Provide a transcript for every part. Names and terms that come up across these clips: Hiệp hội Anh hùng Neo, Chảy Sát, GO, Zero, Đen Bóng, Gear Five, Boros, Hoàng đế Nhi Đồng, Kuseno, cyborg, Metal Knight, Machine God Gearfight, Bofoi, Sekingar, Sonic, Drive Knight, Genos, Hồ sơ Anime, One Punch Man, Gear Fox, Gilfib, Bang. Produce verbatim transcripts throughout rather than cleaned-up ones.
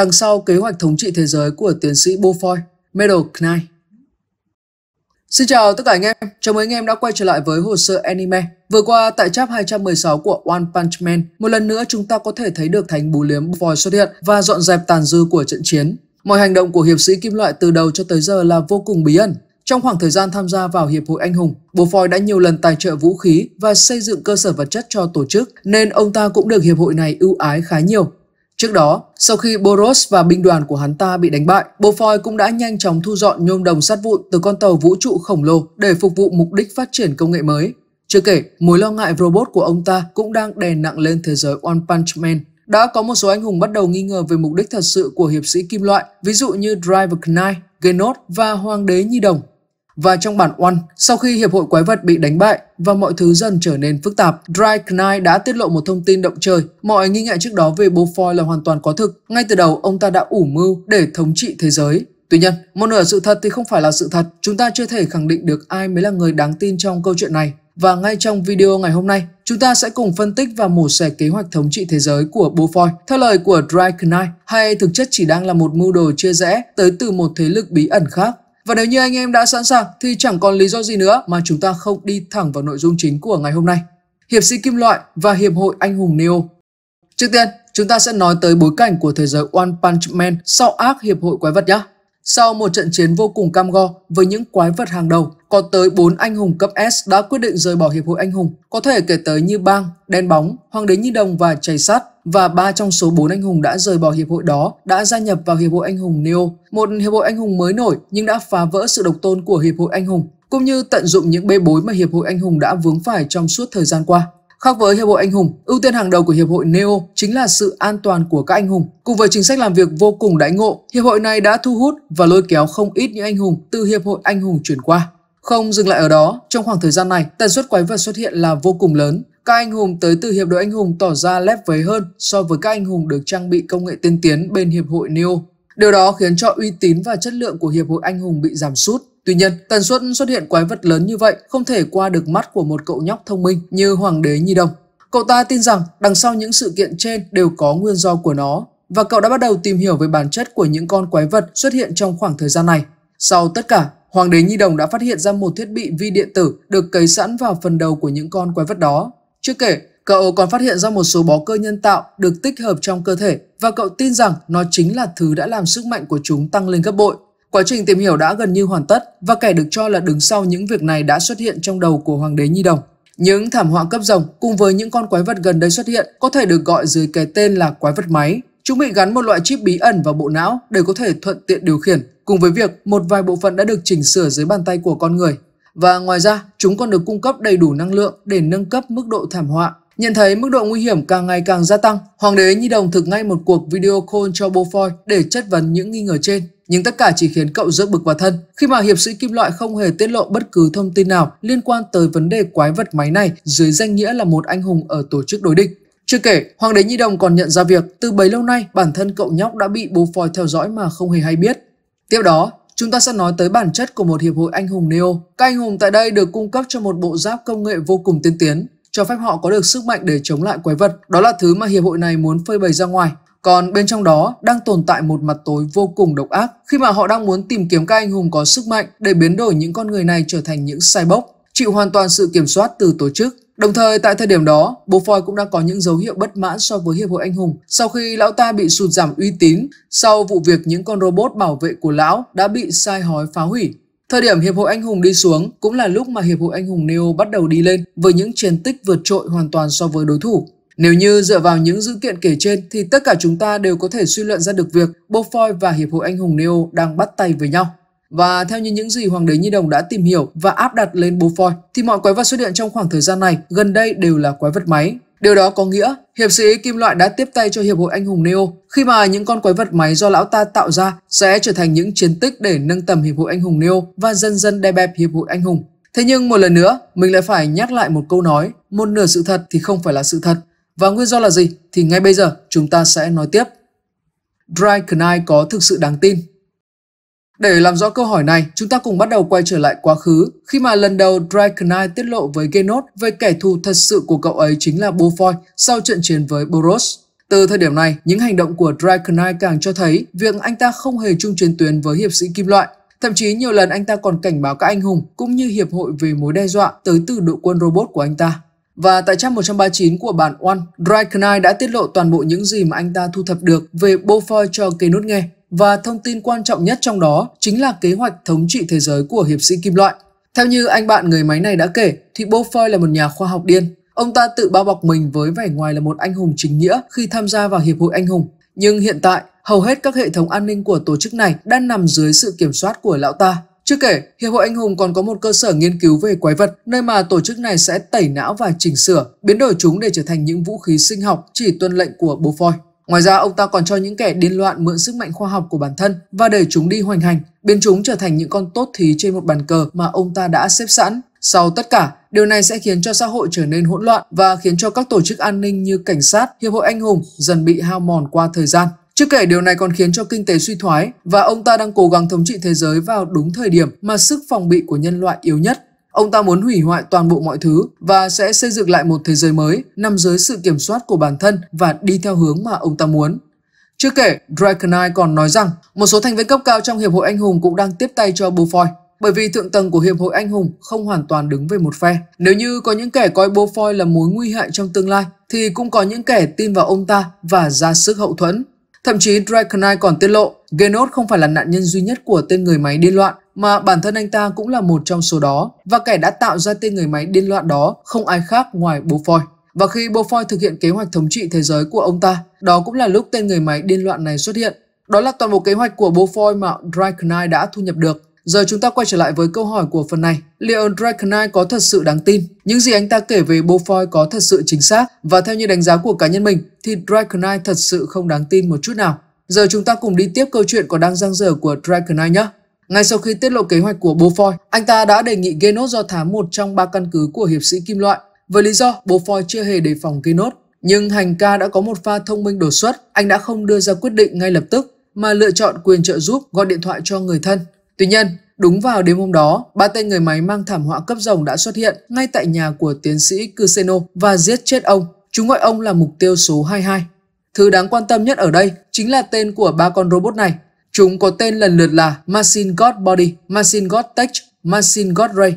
đằng sau kế hoạch thống trị thế giới của tiến sĩ Bofoi, Metal Knight. Xin chào tất cả anh em, chào mừng anh em đã quay trở lại với hồ sơ anime. Vừa qua tại chap hai trăm mười sáu của One Punch Man, một lần nữa chúng ta có thể thấy được thánh bú liếm Bofoi xuất hiện và dọn dẹp tàn dư của trận chiến. Mọi hành động của hiệp sĩ kim loại từ đầu cho tới giờ là vô cùng bí ẩn. Trong khoảng thời gian tham gia vào Hiệp hội Anh hùng, Bofoi đã nhiều lần tài trợ vũ khí và xây dựng cơ sở vật chất cho tổ chức, nên ông ta cũng được Hiệp hội này ưu ái khá nhiều. Trước đó, sau khi Boros và binh đoàn của hắn ta bị đánh bại, Bofoi cũng đã nhanh chóng thu dọn nhôm đồng sắt vụn từ con tàu vũ trụ khổng lồ để phục vụ mục đích phát triển công nghệ mới. Chưa kể, mối lo ngại robot của ông ta cũng đang đè nặng lên thế giới One Punch Man. Đã có một số anh hùng bắt đầu nghi ngờ về mục đích thật sự của hiệp sĩ kim loại, ví dụ như Drive Knight, Genos và Hoàng đế Nhi Đồng. Và trong bản One, sau khi Hiệp hội Quái vật bị đánh bại và mọi thứ dần trở nên phức tạp, Drive Knight đã tiết lộ một thông tin động trời. Mọi nghi ngại trước đó về Bofoi là hoàn toàn có thực. Ngay từ đầu, ông ta đã ủ mưu để thống trị thế giới. Tuy nhiên, một nửa sự thật thì không phải là sự thật. Chúng ta chưa thể khẳng định được ai mới là người đáng tin trong câu chuyện này. Và ngay trong video ngày hôm nay, chúng ta sẽ cùng phân tích và mổ xẻ kế hoạch thống trị thế giới của Bofoi. Theo lời của Drive Knight, hay thực chất chỉ đang là một mưu đồ chia rẽ tới từ một thế lực bí ẩn khác. Và nếu như anh em đã sẵn sàng thì chẳng còn lý do gì nữa mà chúng ta không đi thẳng vào nội dung chính của ngày hôm nay. Hiệp sĩ kim loại và Hiệp hội Anh hùng Neo. Trước tiên, chúng ta sẽ nói tới bối cảnh của thế giới One Punch Man sau arc Hiệp hội Quái vật nhé. Sau một trận chiến vô cùng cam go với những quái vật hàng đầu, có tới bốn anh hùng cấp S đã quyết định rời bỏ Hiệp hội Anh hùng. Có thể kể tới như Bang, Đen Bóng, Hoàng đế Nhi Đồng và Chảy Sát. Và ba trong số bốn anh hùng đã rời bỏ hiệp hội đó đã gia nhập vào Hiệp hội Anh hùng Neo, một hiệp hội anh hùng mới nổi nhưng đã phá vỡ sự độc tôn của Hiệp hội Anh hùng, cũng như tận dụng những bê bối mà Hiệp hội Anh hùng đã vướng phải trong suốt thời gian qua. Khác với Hiệp hội Anh hùng, ưu tiên hàng đầu của Hiệp hội Neo chính là sự an toàn của các anh hùng. Cùng với chính sách làm việc vô cùng đãi ngộ, hiệp hội này đã thu hút và lôi kéo không ít những anh hùng từ Hiệp hội Anh hùng chuyển qua. Không dừng lại ở đó, trong khoảng thời gian này, tần suất quái vật xuất hiện là vô cùng lớn. Các anh hùng tới từ hiệp đội anh hùng tỏ ra lép vế hơn so với các anh hùng được trang bị công nghệ tiên tiến bên Hiệp hội Neo. Điều đó khiến cho uy tín và chất lượng của Hiệp hội Anh hùng bị giảm sút. Tuy nhiên, tần suất xuất hiện quái vật lớn như vậy không thể qua được mắt của một cậu nhóc thông minh như Hoàng đế Nhi Đồng. Cậu ta tin rằng đằng sau những sự kiện trên đều có nguyên do của nó, và cậu đã bắt đầu tìm hiểu về bản chất của những con quái vật xuất hiện trong khoảng thời gian này. Sau tất cả, Hoàng đế Nhi Đồng đã phát hiện ra một thiết bị vi điện tử được cấy sẵn vào phần đầu của những con quái vật đó. Chưa kể, cậu còn phát hiện ra một số bó cơ nhân tạo được tích hợp trong cơ thể và cậu tin rằng nó chính là thứ đã làm sức mạnh của chúng tăng lên gấp bội. Quá trình tìm hiểu đã gần như hoàn tất và kẻ được cho là đứng sau những việc này đã xuất hiện trong đầu của Hoàng đế Nhi Đồng. Những thảm họa cấp rồng cùng với những con quái vật gần đây xuất hiện có thể được gọi dưới cái tên là quái vật máy. Chúng bị gắn một loại chip bí ẩn vào bộ não để có thể thuận tiện điều khiển, cùng với việc một vài bộ phận đã được chỉnh sửa dưới bàn tay của con người. Và ngoài ra, chúng còn được cung cấp đầy đủ năng lượng để nâng cấp mức độ thảm họa. Nhận thấy mức độ nguy hiểm càng ngày càng gia tăng, Hoàng đế Nhi Đồng thực ngay một cuộc video call cho Bofoi để chất vấn những nghi ngờ trên. Nhưng tất cả chỉ khiến cậu rớt bực vào thân khi mà hiệp sĩ kim loại không hề tiết lộ bất cứ thông tin nào liên quan tới vấn đề quái vật máy này dưới danh nghĩa là một anh hùng ở tổ chức đối địch. Chưa kể, Hoàng đế Nhi Đồng còn nhận ra việc từ bấy lâu nay bản thân cậu nhóc đã bị Bofoi theo dõi mà không hề hay biết. Tiếp đó, chúng ta sẽ nói tới bản chất của một hiệp hội anh hùng Neo. Các anh hùng tại đây được cung cấp cho một bộ giáp công nghệ vô cùng tiên tiến, cho phép họ có được sức mạnh để chống lại quái vật. Đó là thứ mà hiệp hội này muốn phơi bày ra ngoài. Còn bên trong đó đang tồn tại một mặt tối vô cùng độc ác, khi mà họ đang muốn tìm kiếm các anh hùng có sức mạnh để biến đổi những con người này trở thành những cyborg, chịu hoàn toàn sự kiểm soát từ tổ chức. Đồng thời tại thời điểm đó, Bofoi cũng đã có những dấu hiệu bất mãn so với Hiệp hội Anh hùng sau khi lão ta bị sụt giảm uy tín sau vụ việc những con robot bảo vệ của lão đã bị sai hói phá hủy. Thời điểm Hiệp hội Anh hùng đi xuống cũng là lúc mà Hiệp hội Anh hùng Neo bắt đầu đi lên với những chiến tích vượt trội hoàn toàn so với đối thủ. Nếu như dựa vào những dữ kiện kể trên thì tất cả chúng ta đều có thể suy luận ra được việc Bofoi và Hiệp hội Anh hùng Neo đang bắt tay với nhau. Và theo như những gì Hoàng đế Nhi Đồng đã tìm hiểu và áp đặt lên Bofoi thì mọi quái vật xuất hiện trong khoảng thời gian này gần đây đều là quái vật máy. Điều đó có nghĩa hiệp sĩ kim loại đã tiếp tay cho Hiệp hội Anh hùng Neo khi mà những con quái vật máy do lão ta tạo ra sẽ trở thành những chiến tích để nâng tầm Hiệp hội Anh hùng Neo và dần dần đè bẹp Hiệp hội Anh hùng. Thế nhưng một lần nữa mình lại phải nhắc lại một câu nói, một nửa sự thật thì không phải là sự thật. Và nguyên do là gì thì ngay bây giờ chúng ta sẽ nói tiếp. Drive Knight có thực sự đáng tin? Để làm rõ câu hỏi này, chúng ta cùng bắt đầu quay trở lại quá khứ khi mà lần đầu Drive Knight tiết lộ với Genos về kẻ thù thật sự của cậu ấy chính là Bofoi sau trận chiến với Boros. Từ thời điểm này, những hành động của Drive Knight càng cho thấy việc anh ta không hề chung chiến tuyến với hiệp sĩ kim loại. Thậm chí nhiều lần anh ta còn cảnh báo các anh hùng cũng như hiệp hội về mối đe dọa tới từ đội quân robot của anh ta. Và tại trang một trăm ba mươi chín của bản One, Drive Knight đã tiết lộ toàn bộ những gì mà anh ta thu thập được về Bofoi cho Genos nghe. Và thông tin quan trọng nhất trong đó chính là kế hoạch thống trị thế giới của hiệp sĩ kim loại. Theo như anh bạn người máy này đã kể thì Bofoi là một nhà khoa học điên. Ông ta tự bao bọc mình với vẻ ngoài là một anh hùng chính nghĩa khi tham gia vào Hiệp hội Anh hùng. Nhưng hiện tại, hầu hết các hệ thống an ninh của tổ chức này đang nằm dưới sự kiểm soát của lão ta. Chưa kể, Hiệp hội Anh hùng còn có một cơ sở nghiên cứu về quái vật, nơi mà tổ chức này sẽ tẩy não và chỉnh sửa, biến đổi chúng để trở thành những vũ khí sinh học chỉ tuân lệnh của Bofoi. Ngoài ra, ông ta còn cho những kẻ điên loạn mượn sức mạnh khoa học của bản thân và để chúng đi hoành hành, biến chúng trở thành những con tốt thí trên một bàn cờ mà ông ta đã xếp sẵn. Sau tất cả, điều này sẽ khiến cho xã hội trở nên hỗn loạn và khiến cho các tổ chức an ninh như cảnh sát, hiệp hội anh hùng dần bị hao mòn qua thời gian. Chưa kể điều này còn khiến cho kinh tế suy thoái và ông ta đang cố gắng thống trị thế giới vào đúng thời điểm mà sức phòng bị của nhân loại yếu nhất. Ông ta muốn hủy hoại toàn bộ mọi thứ và sẽ xây dựng lại một thế giới mới nằm dưới sự kiểm soát của bản thân và đi theo hướng mà ông ta muốn. Chưa kể, Drive Knight còn nói rằng một số thành viên cấp cao trong Hiệp hội Anh hùng cũng đang tiếp tay cho Bofoi. Bởi vì thượng tầng của Hiệp hội Anh hùng không hoàn toàn đứng về một phe. Nếu như có những kẻ coi Bofoi là mối nguy hại trong tương lai, thì cũng có những kẻ tin vào ông ta và ra sức hậu thuẫn. Thậm chí Drive Knight còn tiết lộ, Genos không phải là nạn nhân duy nhất của tên người máy điên loạn, mà bản thân anh ta cũng là một trong số đó, và kẻ đã tạo ra tên người máy điên loạn đó không ai khác ngoài Bofoi. Và khi Bofoi thực hiện kế hoạch thống trị thế giới của ông ta, đó cũng là lúc tên người máy điên loạn này xuất hiện. Đó là toàn bộ kế hoạch của Bofoi mà Drive Knight đã thu nhập được. Giờ chúng ta quay trở lại với câu hỏi của phần này, liệu Drive Knight có thật sự đáng tin? Những gì anh ta kể về Bofoi có thật sự chính xác? Và theo như đánh giá của cá nhân mình thì Drive Knight thật sự không đáng tin một chút nào. Giờ chúng ta cùng đi tiếp câu chuyện còn đang dang dở của Drive Knight nhé. Ngay sau khi tiết lộ kế hoạch của Bofoi, anh ta đã đề nghị Genos do thám một trong ba căn cứ của hiệp sĩ kim loại với lý do Bofoi chưa hề đề phòng Genos. Nhưng hành ca đã có một pha thông minh đột xuất, anh đã không đưa ra quyết định ngay lập tức mà lựa chọn quyền trợ giúp gọi điện thoại cho người thân. Tuy nhiên, đúng vào đêm hôm đó, ba tên người máy mang thảm họa cấp rồng đã xuất hiện ngay tại nhà của tiến sĩ Kuseno và giết chết ông. Chúng gọi ông là mục tiêu số hai mươi hai. Thứ đáng quan tâm nhất ở đây chính là tên của ba con robot này. Chúng có tên lần lượt là Machine God Body, Machine God Tech, Machine God Ray.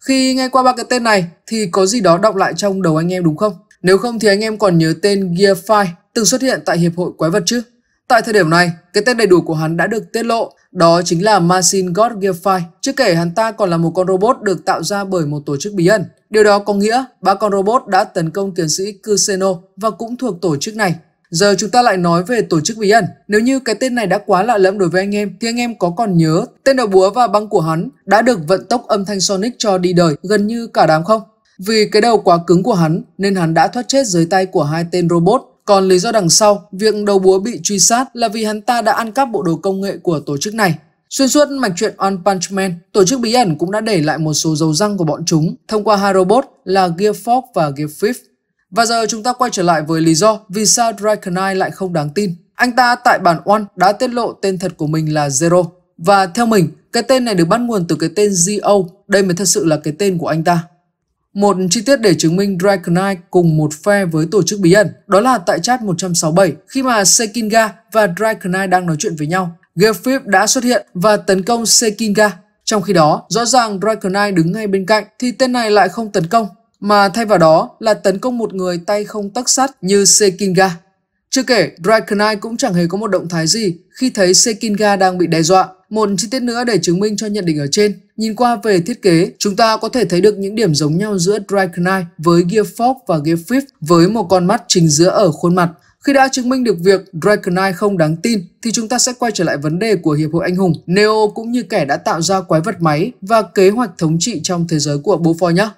Khi nghe qua ba cái tên này thì có gì đó đọng lại trong đầu anh em đúng không? Nếu không thì anh em còn nhớ tên Gear Five từng xuất hiện tại Hiệp hội Quái vật chứ? Tại thời điểm này, cái tên đầy đủ của hắn đã được tiết lộ, đó chính là Machine God Gearfight. Chưa kể hắn ta còn là một con robot được tạo ra bởi một tổ chức bí ẩn. Điều đó có nghĩa ba con robot đã tấn công tiến sĩ Kuseno và cũng thuộc tổ chức này. Giờ chúng ta lại nói về tổ chức bí ẩn. Nếu như cái tên này đã quá lạ lẫm đối với anh em thì anh em có còn nhớ tên đầu búa và băng của hắn đã được vận tốc âm thanh Sonic cho đi đời gần như cả đám không? Vì cái đầu quá cứng của hắn nên hắn đã thoát chết dưới tay của hai tên robot. Còn lý do đằng sau, việc đầu búa bị truy sát là vì hắn ta đã ăn cắp bộ đồ công nghệ của tổ chức này. Xuyên suốt mạch truyện One Punch Man, tổ chức bí ẩn cũng đã để lại một số dấu răng của bọn chúng thông qua hai robot là Gear Fox và Gilfib. Và giờ chúng ta quay trở lại với lý do vì sao Drive Knight lại không đáng tin. Anh ta tại bản One đã tiết lộ tên thật của mình là Zero. Và theo mình, cái tên này được bắt nguồn từ cái tên giê ô, đây mới thật sự là cái tên của anh ta. Một chi tiết để chứng minh Drive Knight cùng một phe với tổ chức bí ẩn, đó là tại chat một trăm sáu mươi bảy, khi mà Sekingar và Drive Knight đang nói chuyện với nhau, Gilfib đã xuất hiện và tấn công Sekingar. Trong khi đó, rõ ràng Drive Knight đứng ngay bên cạnh thì tên này lại không tấn công, mà thay vào đó là tấn công một người tay không tấc sắt như Sekingar. Chưa kể, Drive Knight cũng chẳng hề có một động thái gì khi thấy Sekingar đang bị đe dọa. Một chi tiết nữa để chứng minh cho nhận định ở trên, nhìn qua về thiết kế, chúng ta có thể thấy được những điểm giống nhau giữa Drive Knight với Gear Fox và Gear Five với một con mắt chính giữa ở khuôn mặt. Khi đã chứng minh được việc Drive Knight không đáng tin, thì chúng ta sẽ quay trở lại vấn đề của Hiệp hội Anh hùng, Neo cũng như kẻ đã tạo ra quái vật máy và kế hoạch thống trị trong thế giới của Bofoi nhé.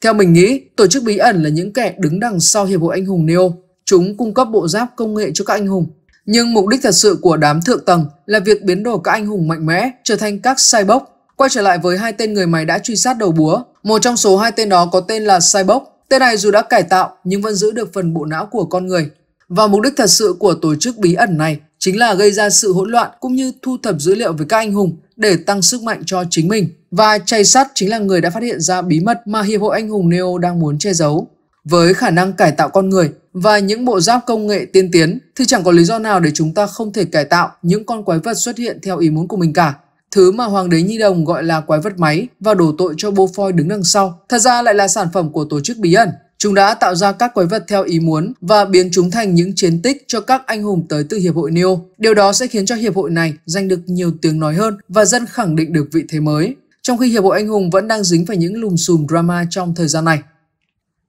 Theo mình nghĩ, tổ chức bí ẩn là những kẻ đứng đằng sau Hiệp hội Anh hùng Neo. Chúng cung cấp bộ giáp công nghệ cho các anh hùng. Nhưng mục đích thật sự của đám thượng tầng là việc biến đổi các anh hùng mạnh mẽ trở thành các cyborg. Quay trở lại với hai tên người máy đã truy sát đầu búa, một trong số hai tên đó có tên là cyborg. Tên này dù đã cải tạo nhưng vẫn giữ được phần bộ não của con người. Và mục đích thật sự của tổ chức bí ẩn này chính là gây ra sự hỗn loạn cũng như thu thập dữ liệu về các anh hùng để tăng sức mạnh cho chính mình. Và Chảy Sát chính là người đã phát hiện ra bí mật mà Hiệp hội Anh hùng Neo đang muốn che giấu. Với khả năng cải tạo con người, và những bộ giáp công nghệ tiên tiến thì chẳng có lý do nào để chúng ta không thể cải tạo những con quái vật xuất hiện theo ý muốn của mình cả. Thứ mà Hoàng đế Nhi Đồng gọi là quái vật máy và đổ tội cho Bofoi đứng đằng sau, thật ra lại là sản phẩm của tổ chức bí ẩn. Chúng đã tạo ra các quái vật theo ý muốn và biến chúng thành những chiến tích cho các anh hùng tới từ Hiệp hội Neo. Điều đó sẽ khiến cho Hiệp hội này giành được nhiều tiếng nói hơn và dần khẳng định được vị thế mới, trong khi Hiệp hội Anh hùng vẫn đang dính phải những lùm xùm drama trong thời gian này.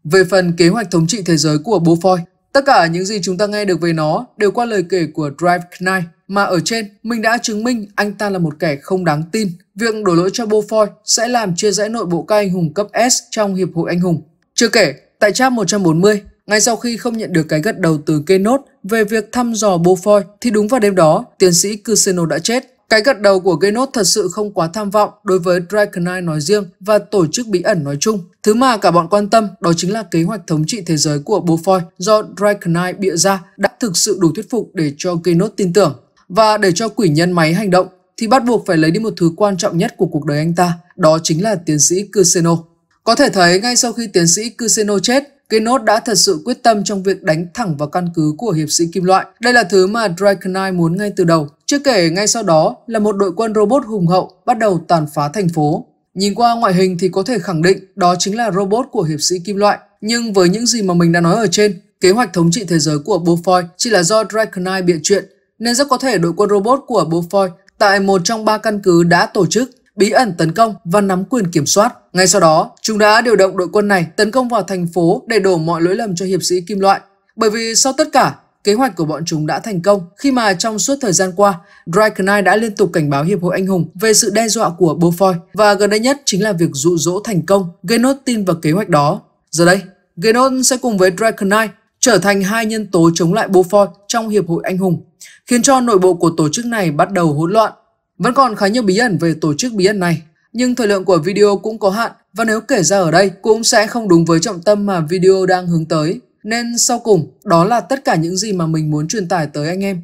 Về phần kế hoạch thống trị thế giới của Bofoi, tất cả những gì chúng ta nghe được về nó đều qua lời kể của Drive Knight, mà ở trên mình đã chứng minh anh ta là một kẻ không đáng tin. Việc đổ lỗi cho Bofoi sẽ làm chia rẽ nội bộ các anh hùng cấp S trong Hiệp hội Anh hùng. Chưa kể, tại chap một trăm bốn mươi, ngay sau khi không nhận được cái gật đầu từ Genos về việc thăm dò Bofoi thì đúng vào đêm đó, tiến sĩ Kuseno đã chết. Cái gật đầu của Genos thật sự không quá tham vọng đối với Dragon Knight nói riêng và tổ chức bí ẩn nói chung. Thứ mà cả bọn quan tâm đó chính là kế hoạch thống trị thế giới của Bofoi do Dragon Knight bịa ra đã thực sự đủ thuyết phục để cho Genos tin tưởng. Và để cho quỷ nhân máy hành động thì bắt buộc phải lấy đi một thứ quan trọng nhất của cuộc đời anh ta, đó chính là tiến sĩ Kuseno. Có thể thấy ngay sau khi tiến sĩ Kuseno chết, Genos đã thật sự quyết tâm trong việc đánh thẳng vào căn cứ của hiệp sĩ kim loại. Đây là thứ mà Dragon Knight muốn ngay từ đầu. Chưa kể ngay sau đó là một đội quân robot hùng hậu bắt đầu tàn phá thành phố. Nhìn qua ngoại hình thì có thể khẳng định đó chính là robot của hiệp sĩ kim loại. Nhưng với những gì mà mình đã nói ở trên, kế hoạch thống trị thế giới của Bofoi chỉ là do Dragon Knight bịa chuyện, nên rất có thể đội quân robot của Bofoi tại một trong ba căn cứ đã tổ chức bí ẩn tấn công và nắm quyền kiểm soát. Ngay sau đó, chúng đã điều động đội quân này tấn công vào thành phố để đổ mọi lỗi lầm cho hiệp sĩ kim loại. Bởi vì sau tất cả, kế hoạch của bọn chúng đã thành công khi mà trong suốt thời gian qua, Dragon Knight đã liên tục cảnh báo Hiệp hội Anh hùng về sự đe dọa của Bofoi, và gần đây nhất chính là việc dụ dỗ thành công. Genos tin vào kế hoạch đó. Giờ đây, Genos sẽ cùng với Dragon Knight trở thành hai nhân tố chống lại Bofoi trong Hiệp hội Anh hùng, khiến cho nội bộ của tổ chức này bắt đầu hỗn loạn. Vẫn còn khá nhiều bí ẩn về tổ chức bí ẩn này, nhưng thời lượng của video cũng có hạn và nếu kể ra ở đây cũng sẽ không đúng với trọng tâm mà video đang hướng tới. Nên sau cùng, đó là tất cả những gì mà mình muốn truyền tải tới anh em.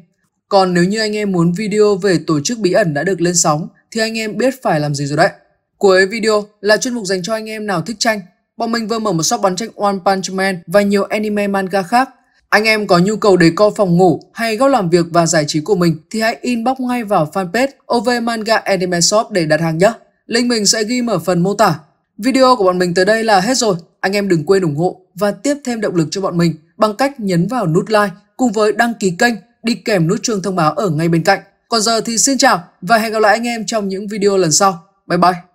Còn nếu như anh em muốn video về tổ chức bí ẩn đã được lên sóng thì anh em biết phải làm gì rồi đấy. Cuối video là chuyên mục dành cho anh em nào thích tranh. Bọn mình vừa mở một shop bán tranh One Punch Man và nhiều anime manga khác. Anh em có nhu cầu để co phòng ngủ hay góc làm việc và giải trí của mình thì hãy inbox ngay vào fanpage ô vê Manga Anime Shop để đặt hàng nhé. Link mình sẽ ghi ở phần mô tả. Video của bọn mình tới đây là hết rồi. Anh em đừng quên ủng hộ và tiếp thêm động lực cho bọn mình bằng cách nhấn vào nút like cùng với đăng ký kênh đi kèm nút chuông thông báo ở ngay bên cạnh. Còn giờ thì xin chào và hẹn gặp lại anh em trong những video lần sau. Bye bye!